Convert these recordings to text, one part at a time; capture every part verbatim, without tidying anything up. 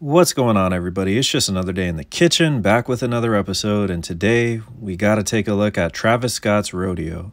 What's going on, everybody? It's just another day in the kitchen, back with another episode, and today we got to take a look at Travis Scott's Rodeo.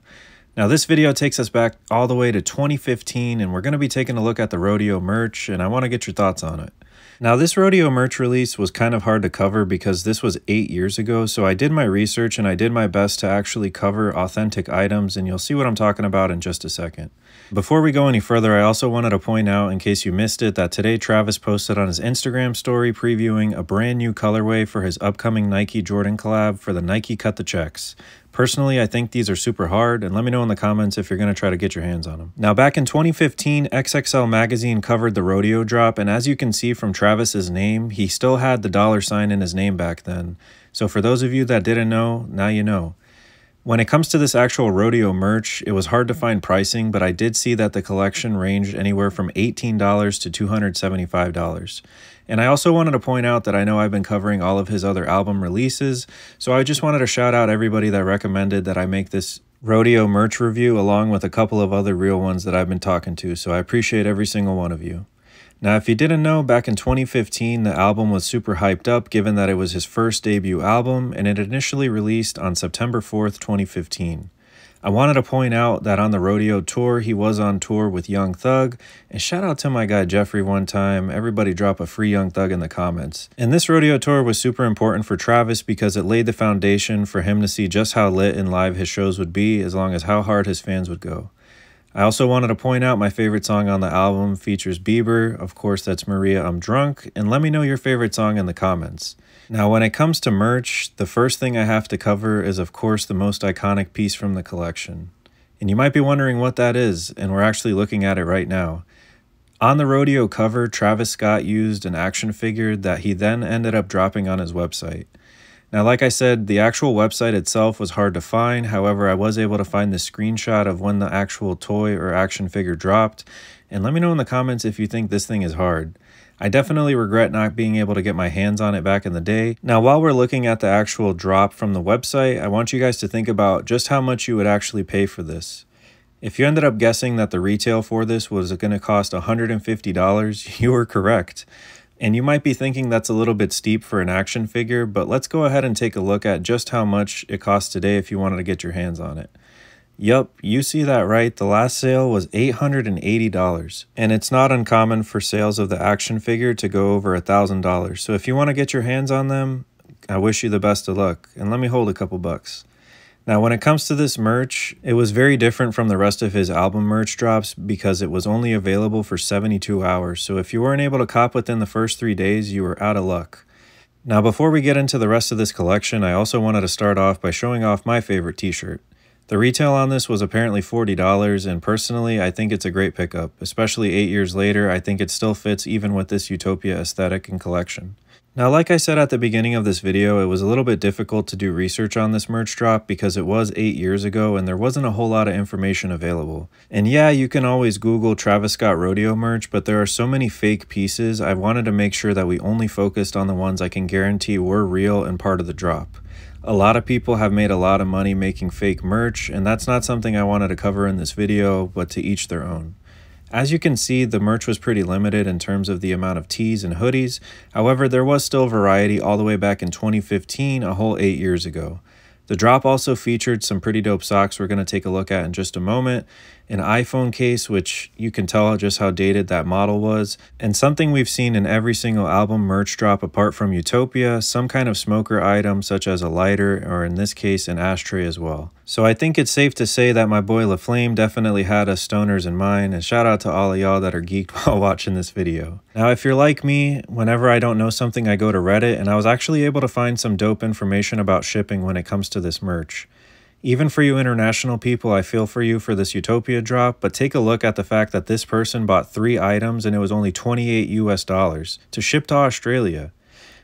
Now, this video takes us back all the way to twenty fifteen, and we're going to be taking a look at the Rodeo merch, and I want to get your thoughts on it. Now, this Rodeo merch release was kind of hard to cover because this was eight years ago, so I did my research and I did my best to actually cover authentic items, and you'll see what I'm talking about in just a second. Before we go any further, I also wanted to point out, in case you missed it, that today Travis posted on his Instagram story previewing a brand new colorway for his upcoming Nike Jordan collab for the Nike Cut the Checks. Personally, I think these are super hard, and let me know in the comments if you're going to try to get your hands on them. Now, back in twenty fifteen, X X L Magazine covered the Rodeo drop, and as you can see from Travis's name, he still had the dollar sign in his name back then. So for those of you that didn't know, now you know. When it comes to this actual Rodeo merch, it was hard to find pricing, but I did see that the collection ranged anywhere from eighteen dollars to two hundred seventy-five dollars. And I also wanted to point out that I know I've been covering all of his other album releases, so I just wanted to shout out everybody that recommended that I make this Rodeo merch review along with a couple of other real ones that I've been talking to, so I appreciate every single one of you. Now, if you didn't know, back in twenty fifteen, the album was super hyped up given that it was his first debut album, and it initially released on September fourth, twenty fifteen. I wanted to point out that on the Rodeo tour, he was on tour with Young Thug, and shout out to my guy Jeffrey one time. Everybody drop a free Young Thug in the comments. And this Rodeo tour was super important for Travis because it laid the foundation for him to see just how lit and live his shows would be, as long as how hard his fans would go. I also wanted to point out my favorite song on the album features Bieber. Of course, that's Maria, I'm Drunk. And let me know your favorite song in the comments. Now, when it comes to merch, the first thing I have to cover is, of course, the most iconic piece from the collection. And you might be wondering what that is, and we're actually looking at it right now. On the Rodeo cover, Travis Scott used an action figure that he then ended up dropping on his website. Now, like I said, the actual website itself was hard to find. However, I was able to find the screenshot of when the actual toy or action figure dropped. And let me know in the comments if you think this thing is hard. I definitely regret not being able to get my hands on it back in the day. Now, while we're looking at the actual drop from the website, I want you guys to think about just how much you would actually pay for this. If you ended up guessing that the retail for this was going to cost one hundred fifty dollars, you were correct. And you might be thinking that's a little bit steep for an action figure, but let's go ahead and take a look at just how much it costs today if you wanted to get your hands on it. Yup, you see that right, the last sale was eight hundred eighty dollars, and it's not uncommon for sales of the action figure to go over one thousand dollars, so if you want to get your hands on them, I wish you the best of luck, and let me hold a couple bucks. Now, when it comes to this merch, it was very different from the rest of his album merch drops because it was only available for seventy-two hours. So if you weren't able to cop within the first three days, you were out of luck. Now, before we get into the rest of this collection, I also wanted to start off by showing off my favorite t-shirt. The retail on this was apparently forty dollars, and personally, I think it's a great pickup. Especially eight years later, I think it still fits even with this Utopia aesthetic and collection. Now, like I said at the beginning of this video, it was a little bit difficult to do research on this merch drop because it was eight years ago and there wasn't a whole lot of information available. And yeah, you can always Google Travis Scott Rodeo merch, but there are so many fake pieces, I wanted to make sure that we only focused on the ones I can guarantee were real and part of the drop. A lot of people have made a lot of money making fake merch, and that's not something I wanted to cover in this video, but to each their own. As you can see, the merch was pretty limited in terms of the amount of tees and hoodies. However, there was still variety all the way back in twenty fifteen, a whole eight years ago. The drop also featured some pretty dope socks we're going to take a look at in just a moment, an iPhone case, which you can tell just how dated that model was, and something we've seen in every single album merch drop apart from Utopia, some kind of smoker item such as a lighter, or in this case an ashtray as well. So I think it's safe to say that my boy LaFlame definitely had us stoners in mind, and shout out to all of y'all that are geeked while watching this video. Now, if you're like me, whenever I don't know something I go to Reddit, and I was actually able to find some dope information about shipping when it comes to to this merch. Even for you international people, I feel for you for this Utopia drop, but take a look at the fact that this person bought three items and it was only twenty-eight U S dollars to ship to Australia.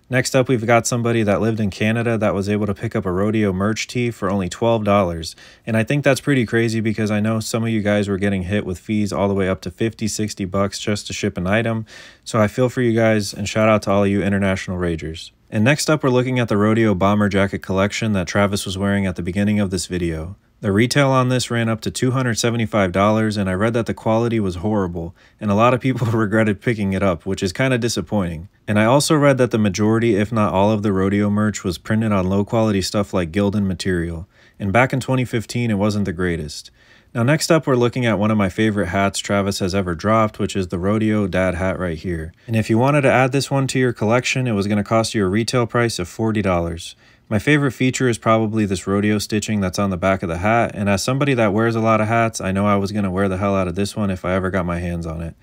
Next up, we've got somebody that lived in Canada that was able to pick up a Rodeo merch tee for only twelve dollars. And I think that's pretty crazy because I know some of you guys were getting hit with fees all the way up to fifty, sixty bucks just to ship an item. So I feel for you guys, and shout out to all of you international ragers. And next up, we're looking at the Rodeo bomber jacket collection that Travis was wearing at the beginning of this video. The retail on this ran up to two hundred seventy-five dollars, and I read that the quality was horrible, and a lot of people regretted picking it up, which is kind of disappointing. And I also read that the majority, if not all, of the Rodeo merch was printed on low-quality stuff like Gildan material, and back in twenty fifteen, it wasn't the greatest. Now next up, we're looking at one of my favorite hats Travis has ever dropped, which is the Rodeo Dad hat right here. And if you wanted to add this one to your collection, it was going to cost you a retail price of forty dollars. My favorite feature is probably this rodeo stitching that's on the back of the hat, and as somebody that wears a lot of hats, I know I was going to wear the hell out of this one if I ever got my hands on it.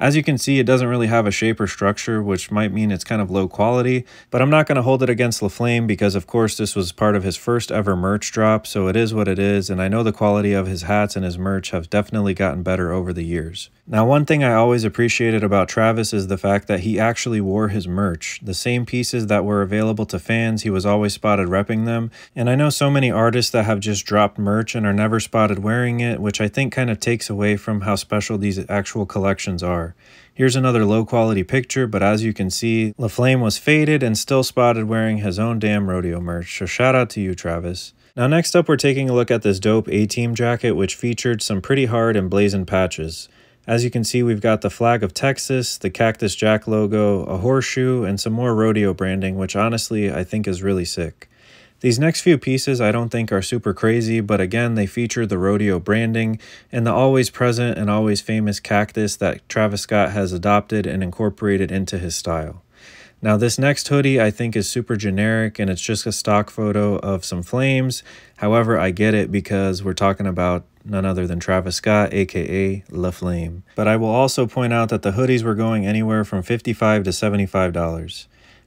As you can see, it doesn't really have a shape or structure, which might mean it's kind of low quality, but I'm not going to hold it against LaFlame because, of course, this was part of his first ever merch drop, so it is what it is, and I know the quality of his hats and his merch have definitely gotten better over the years. Now, one thing I always appreciated about Travis is the fact that he actually wore his merch. The same pieces that were available to fans, he was always spotted repping them, and I know so many artists that have just dropped merch and are never spotted wearing it, which I think kind of takes away from how special these actual collections are. Here's another low quality picture, but as you can see, LaFlame was faded and still spotted wearing his own damn rodeo merch, so shout out to you, Travis. Now next up, we're taking a look at this dope A-Team jacket, which featured some pretty hard and blazoned patches. As you can see, we've got the flag of Texas, the Cactus Jack logo, a horseshoe, and some more rodeo branding, which honestly I think is really sick. These next few pieces I don't think are super crazy, but again, they feature the rodeo branding and the always present and always famous cactus that Travis Scott has adopted and incorporated into his style. Now this next hoodie I think is super generic, and it's just a stock photo of some flames. However, I get it because we're talking about none other than Travis Scott, aka LaFlame. But I will also point out that the hoodies were going anywhere from fifty-five dollars to seventy-five dollars.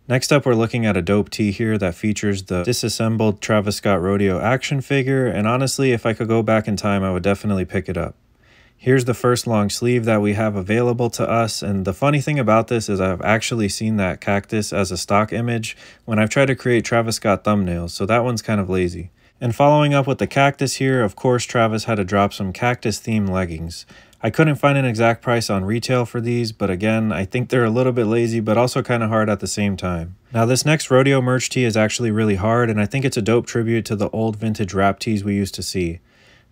Next up, we're looking at a dope tee here that features the disassembled Travis Scott Rodeo action figure, and honestly, if I could go back in time, I would definitely pick it up. Here's the first long sleeve that we have available to us, and the funny thing about this is I've actually seen that cactus as a stock image when I've tried to create Travis Scott thumbnails, so that one's kind of lazy. And following up with the cactus here, of course, Travis had to drop some cactus-themed leggings. I couldn't find an exact price on retail for these, but again, I think they're a little bit lazy, but also kind of hard at the same time. Now this next Rodeo merch tee is actually really hard, and I think it's a dope tribute to the old vintage wrap tees we used to see.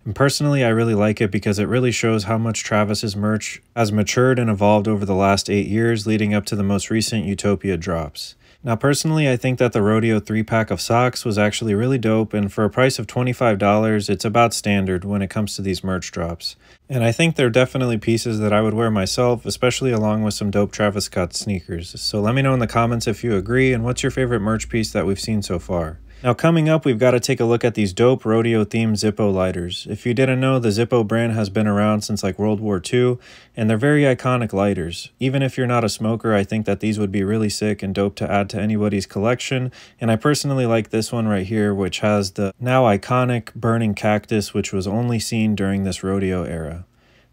And personally, I really like it because it really shows how much Travis's merch has matured and evolved over the last eight years leading up to the most recent Utopia drops. Now personally, I think that the Rodeo three pack of socks was actually really dope, and for a price of twenty-five dollars, it's about standard when it comes to these merch drops. And I think they're definitely pieces that I would wear myself, especially along with some dope Travis Scott sneakers. So let me know in the comments if you agree, and what's your favorite merch piece that we've seen so far. Now coming up, we've got to take a look at these dope rodeo themed Zippo lighters. If you didn't know, the Zippo brand has been around since like World War Two, and they're very iconic lighters. Even if you're not a smoker, I think that these would be really sick and dope to add to anybody's collection, and I personally like this one right here, which has the now iconic burning cactus, which was only seen during this rodeo era.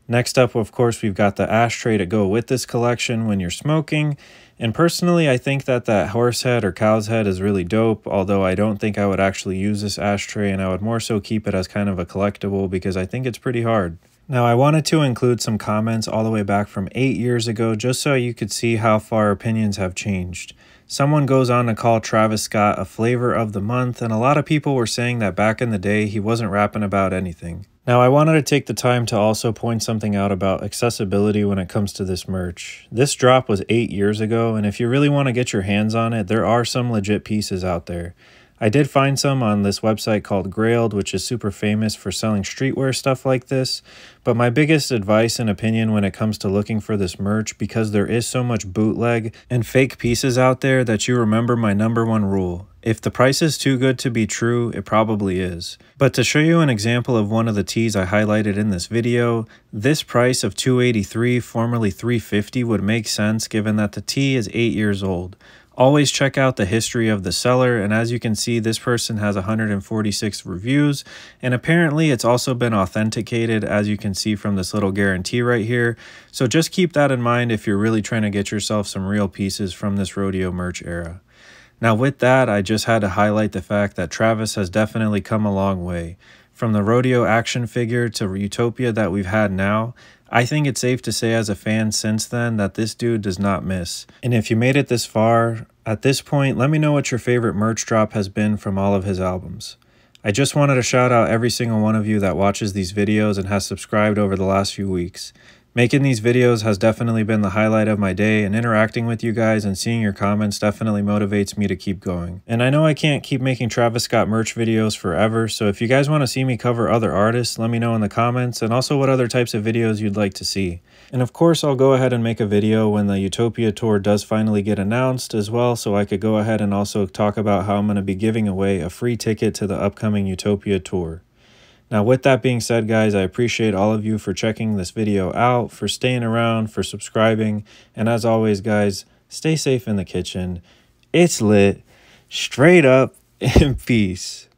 Next up, of course, we've got the ashtray to go with this collection when you're smoking. And personally, I think that that horse head or cow's head is really dope, although I don't think I would actually use this ashtray, and I would more so keep it as kind of a collectible because I think it's pretty hard. Now, I wanted to include some comments all the way back from eight years ago just so you could see how far opinions have changed. Someone goes on to call Travis Scott a flavor of the month, and a lot of people were saying that back in the day he wasn't rapping about anything. Now, I wanted to take the time to also point something out about accessibility when it comes to this merch. This drop was eight years ago, and if you really want to get your hands on it, there are some legit pieces out there. I did find some on this website called Grailed, which is super famous for selling streetwear stuff like this, but my biggest advice and opinion when it comes to looking for this merch, because there is so much bootleg and fake pieces out there, that you remember my number one rule. If the price is too good to be true, it probably is. But to show you an example of one of the tees I highlighted in this video, this price of two eighty-three, formerly three fifty, would make sense given that the tee is eight years old. Always check out the history of the seller, and as you can see, this person has one hundred forty-six reviews, and apparently it's also been authenticated, as you can see from this little guarantee right here. So just keep that in mind if you're really trying to get yourself some real pieces from this rodeo merch era. Now with that, I just had to highlight the fact that Travis has definitely come a long way. From the rodeo action figure to Utopia that we've had now, I think it's safe to say as a fan since then that this dude does not miss. And if you made it this far, at this point, let me know what your favorite merch drop has been from all of his albums. I just wanted to shout out every single one of you that watches these videos and has subscribed over the last few weeks. Making these videos has definitely been the highlight of my day, and interacting with you guys and seeing your comments definitely motivates me to keep going. And I know I can't keep making Travis Scott merch videos forever, so if you guys want to see me cover other artists, let me know in the comments, and also what other types of videos you'd like to see. And of course, I'll go ahead and make a video when the Utopia tour does finally get announced as well, so I could go ahead and also talk about how I'm going to be giving away a free ticket to the upcoming Utopia tour. Now, with that being said, guys, I appreciate all of you for checking this video out, for staying around, for subscribing. And as always, guys, stay safe in the kitchen. It's lit, straight up, and peace.